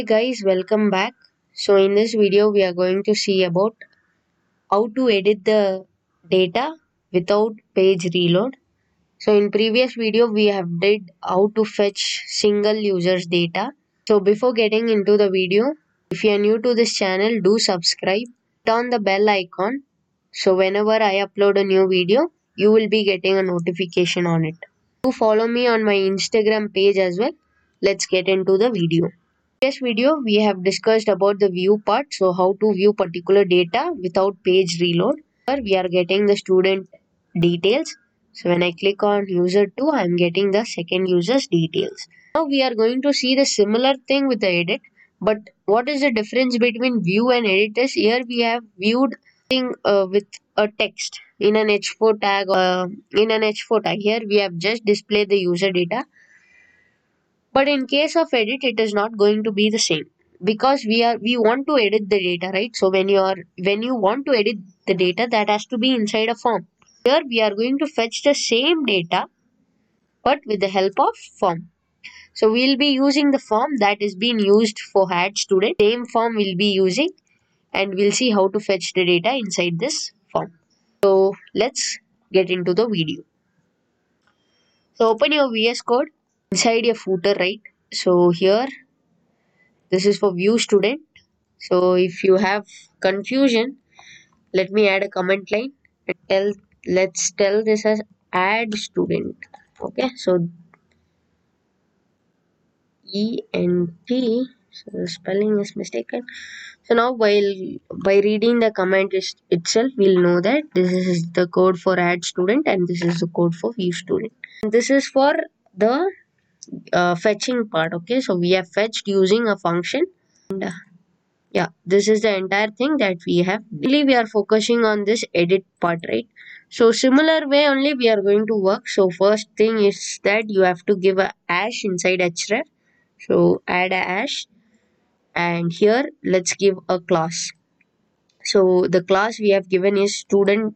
Hey guys, welcome back. So in this video we are going to see about how to edit the data without page reload. So in previous video we have did how to fetch single users data. So before getting into the video, if you are new to this channel, do subscribe, turn the bell icon, so whenever I upload a new video you will be getting a notification on it. Do follow me on my Instagram page as well. Let's get into the video. In this video we have discussed about the view part, so how to view particular data without page reload. Here we are getting the student details, so when I click on user 2 I am getting the second user's details. Now we are going to see the similar thing with the edit, but what is the difference between view and edit is here we have viewed thing with a text in an H4 tag here we have just displayed the user data. But in case of edit, it is not going to be the same because we want to edit the data, right? So when you want to edit the data, that has to be inside a form. Here we are going to fetch the same data, but with the help of form. So we'll be using the form that is being used for HAD student. Same form we'll be using, and we'll see how to fetch the data inside this form. So let's get into the video. So open your VS Code. Inside your footer, right? So here this is for view student. So if you have confusion, let me add a comment line. Let's tell this as add student. Okay, so ENT. So the spelling is mistaken. So now by reading the comment itself, we'll know that this is the code for add student and this is the code for view student. And this is for the fetching part. Okay, so we have fetched using a function, and yeah, this is the entire thing that we have. Really we are focusing on this edit part, right? So similar way only we are going to work. So first thing is that you have to give a hash inside href, so add a hash, and here let's give a class. So the class we have given is student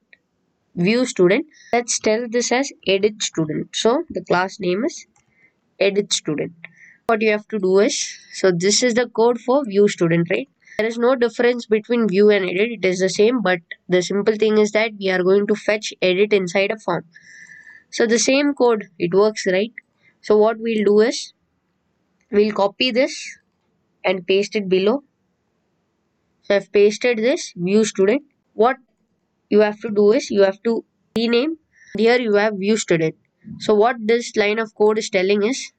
view student. Let's tell this as edit student. So the class name is edit student. What you have to do is, so this is the code for view student, right? There is no difference between view and edit, it is the same, but the simple thing is that we are going to fetch edit inside a form. So the same code, it works, right? So what we'll do is we'll copy this and paste it below. So I've pasted this view student. What you have to do is you have to rename. Here you have view student. So what this line of code is telling is,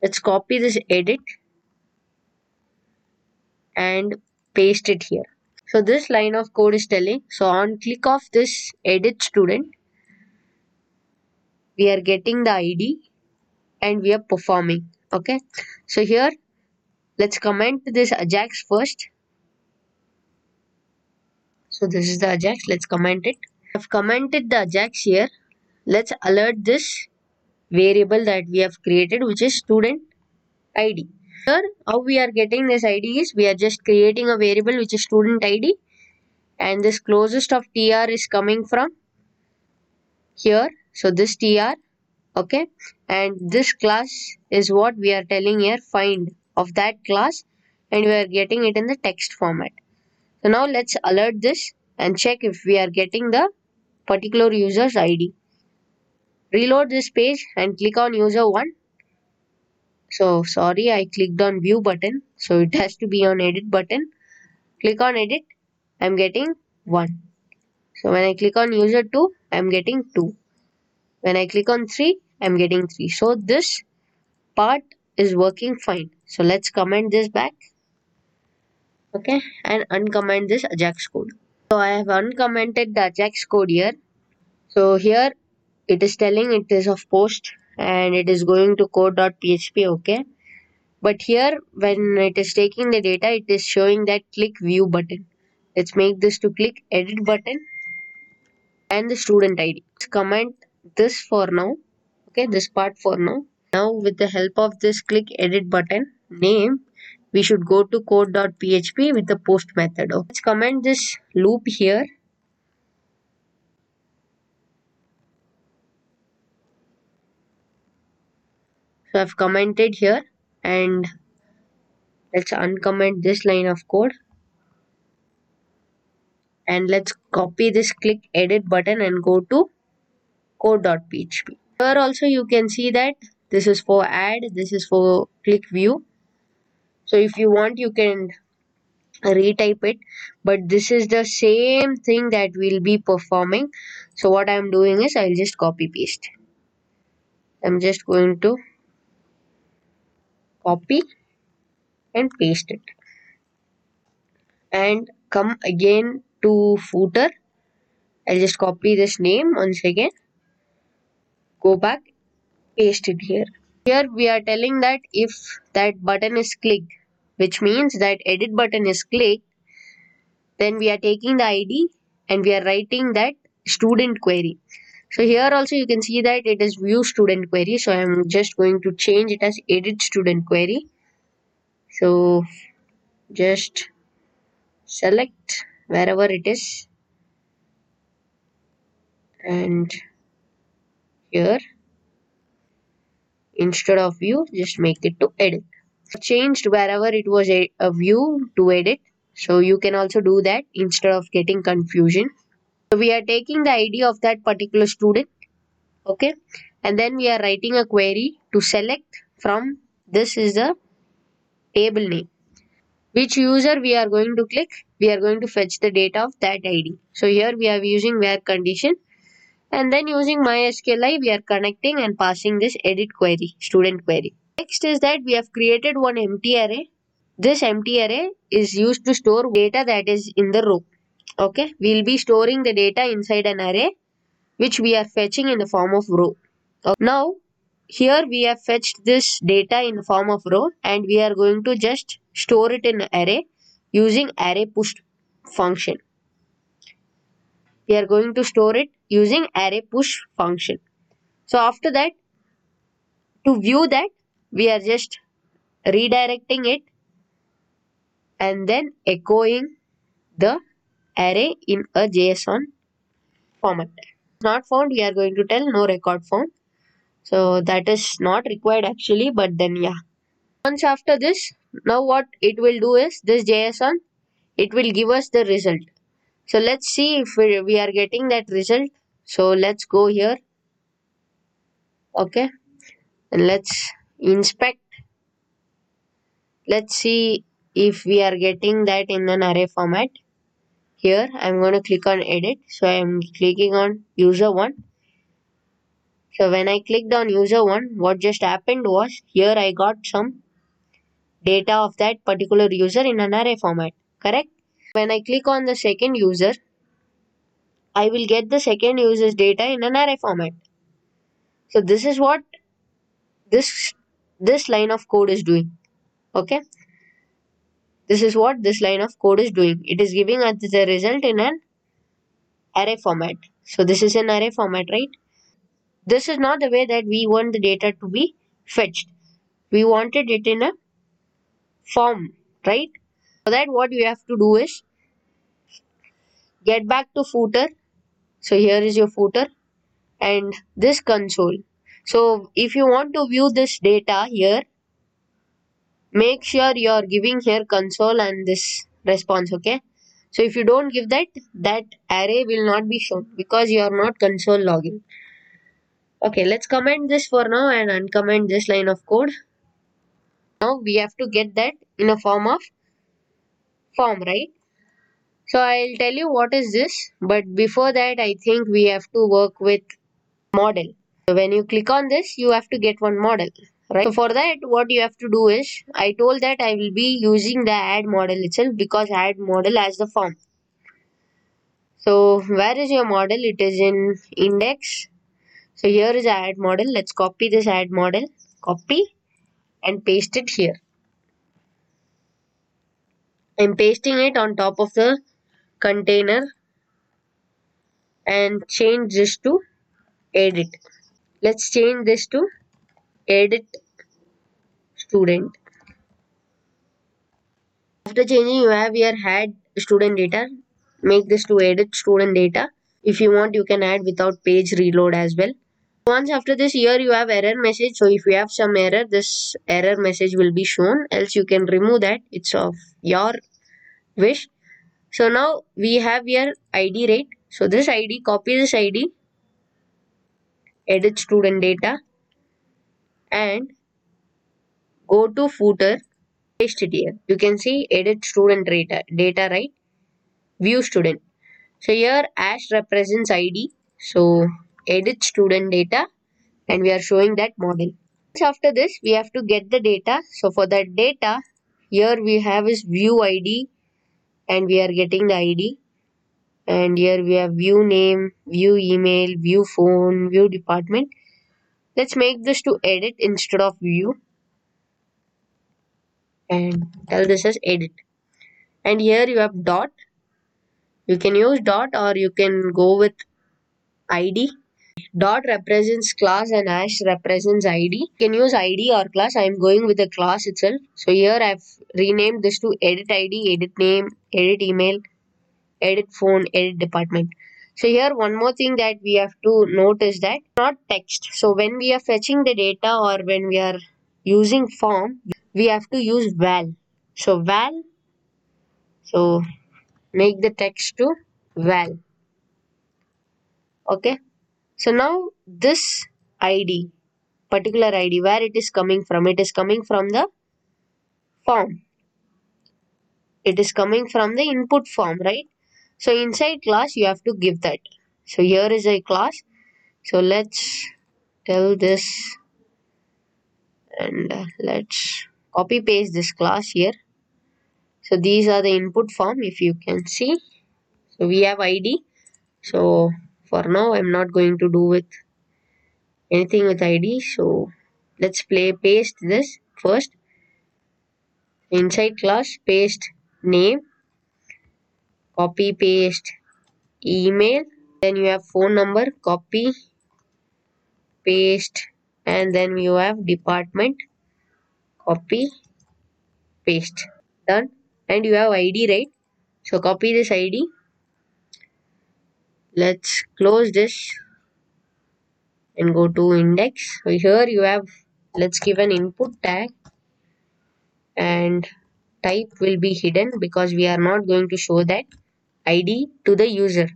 let's copy this edit and paste it here. So this line of code is telling, so on click of this edit student, we are getting the ID and we are performing. Okay, so here let's comment this AJAX first. So this is the AJAX, let's comment it. I've commented the AJAX here. Let's alert this variable that we have created, which is student ID. Here how we are getting this ID is we are just creating a variable which is student ID, and this closest of tr is coming from here. So this tr, okay, and this class is what we are telling here, find of that class, and we are getting it in the text format. So now let's alert this and check if we are getting the particular user's ID. Reload this page and click on user 1. So sorry, I clicked on view button, so it has to be on edit button. Click on edit, I am getting 1. So when I click on user 2, I am getting 2. When I click on 3, I am getting 3. So this part is working fine. So let's comment this back. Okay, and uncomment this AJAX code. So I have uncommented the AJAX code here. So here it is telling it is of post and it is going to code.php. okay, but here when it is taking the data, it is showing that click view button. Let's make this to click edit button and the student ID. Let's comment this for now. Okay, this part for now. Now with the help of this click edit button name, we should go to code.php with the post method. Okay. Let's comment this loop here. So I've commented here and Let's uncomment this line of code and let's copy this, click edit button and go to code.php. Here also you can see that this is for add, this is for click view. So if you want you can retype it, but this is the same thing that we'll be performing. So what I'm doing is I'll just copy paste. I'm just going to copy and paste it and come again to footer. I'll just copy this name once again, go back, paste it here. Here we are telling that if that button is clicked, which means that edit button is clicked, then we are taking the ID and we are writing that student query. So here also you can see that it is view student query. So I'm just going to change it as edit student query. So just select wherever it is and here instead of view just make it to edit. Changed wherever it was a view to edit. So you can also do that instead of getting confusion. So we are taking the ID of that particular student, okay, and then we are writing a query to select from. This is the table name, which user we are going to click, we are going to fetch the data of that ID. So here we are using where condition and then using MySQL we are connecting and passing this edit query, student query. Next is that we have created one empty array. This empty array is used to store data that is in the row. Okay, we'll be storing the data inside an array which we are fetching in the form of row. Okay. Now here we have fetched this data in the form of row and we are going to just store it in array using array push function. We are going to store it using array push function. So after that, to view that we are just redirecting it and then echoing the array in a JSON format. Not found, we are going to tell no record found. So that is not required actually, but then yeah. Once after this, now what it will do is this JSON, it will give us the result. So let's see if we are getting that result. So let's go here. Okay. And let's inspect. Let's see if we are getting that in an array format. Here I'm going to click on edit. So I'm clicking on user 1. So when I clicked on user 1, what just happened was here I got some data of that particular user in an array format. Correct? When I click on the second user, I will get the second user's data in an array format. So this is what this line of code is doing. Okay. This is what this line of code is doing. It is giving us the result in an array format. So this is an array format, right? This is not the way that we want the data to be fetched. We wanted it in a form, right? So that what you have to do is get back to footer. So here is your footer and this console. So if you want to view this data here, make sure you are giving here console and this response, okay? So if you don't give that, that array will not be shown because you are not console logging. Okay, let's comment this for now and uncomment this line of code. Now we have to get that in a form of form, right? So I'll tell you what is this, but before that I think we have to work with model. So when you click on this, you have to get one model, right? So for that, what you have to do is, I told that I will be using the add model itself because add model has the form. So where is your model? It is in index. So here is add model. Let's copy this add model, copy and paste it here. I'm pasting it on top of the container and change this to edit. Let's change this to edit student. After changing, you have here add student data. Make this to edit student data. If you want, you can add without page reload as well. Once after this, here you have error message. So if you have some error, this error message will be shown, else you can remove that. It's of your wish. So now we have here ID rate. So this ID, copy this ID, edit student data and go to footer, paste it here. You can see edit student data, right? View student. So here hash represents ID. So edit student data and we are showing that model. After this, we have to get the data. So for that data, here we have is view ID and we are getting the ID. And here we have view name, view email, view phone, view department. Let's make this to edit instead of view. And tell this as edit. And here you have dot. You can use dot or you can go with ID. Dot represents class and hash represents ID. You can use ID or class. I am going with the class itself. So here I have renamed this to edit ID, edit name, edit email, edit phone, edit department. So here one more thing that we have to note is that not text. So when we are fetching the data or when we are using form, we have to use val. So val, so make the text to val. Okay, so now this ID, particular ID, where it is coming from? It is coming from the form. It is coming from the input form, right? So inside class you have to give that. So here is a class. So let's tell this and let's copy paste this class here. So these are the input form, if you can see. So we have ID. So for now I'm not going to do with anything with ID. So let's paste this first. Inside class, paste name, copy paste email, then you have phone number, copy paste, and then you have department, copy paste, done. And you have ID, right? So copy this ID. Let's close this and go to index. So here you have, let's give an input tag and type will be hidden because we are not going to show that ID to the user.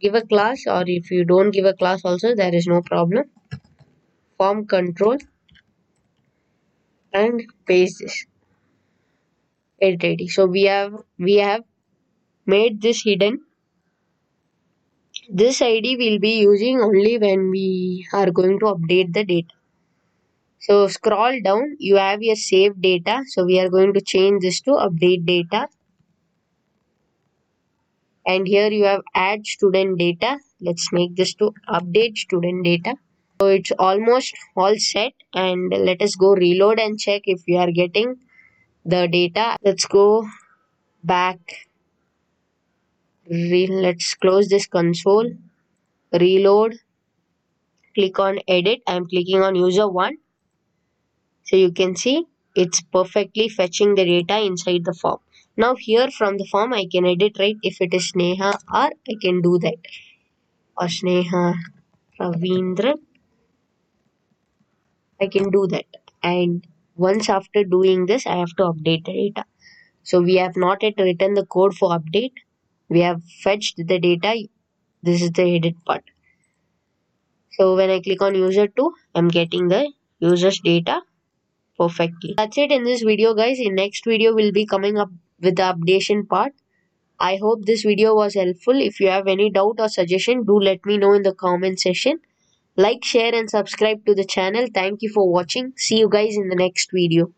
Give a class, or if you don't give a class also there is no problem. Form control and paste this edit ID. So we have made this hidden. This ID will be using only when we are going to update the data. So scroll down, you have your saved data. So we are going to change this to update data. And here you have add student data. Let's make this to update student data. So it's almost all set. And let us go reload and check if we are getting the data. Let's go back. Let's close this console. Reload. Click on edit. I'm clicking on user 1. So you can see it's perfectly fetching the data inside the form. Now here from the form I can edit, right? If it is Sneha R, I can do that. Or Sneha Ravindra. I can do that. And once after doing this, I have to update the data. So we have not yet written the code for update. We have fetched the data. This is the edit part. So when I click on user 2, I'm getting the user's data. Perfectly. That's it in this video, guys. In next video we'll be coming up with the updation part. I hope this video was helpful. If you have any doubt or suggestion, do let me know in the comment section. Like, share and subscribe to the channel. Thank you for watching. See you guys in the next video.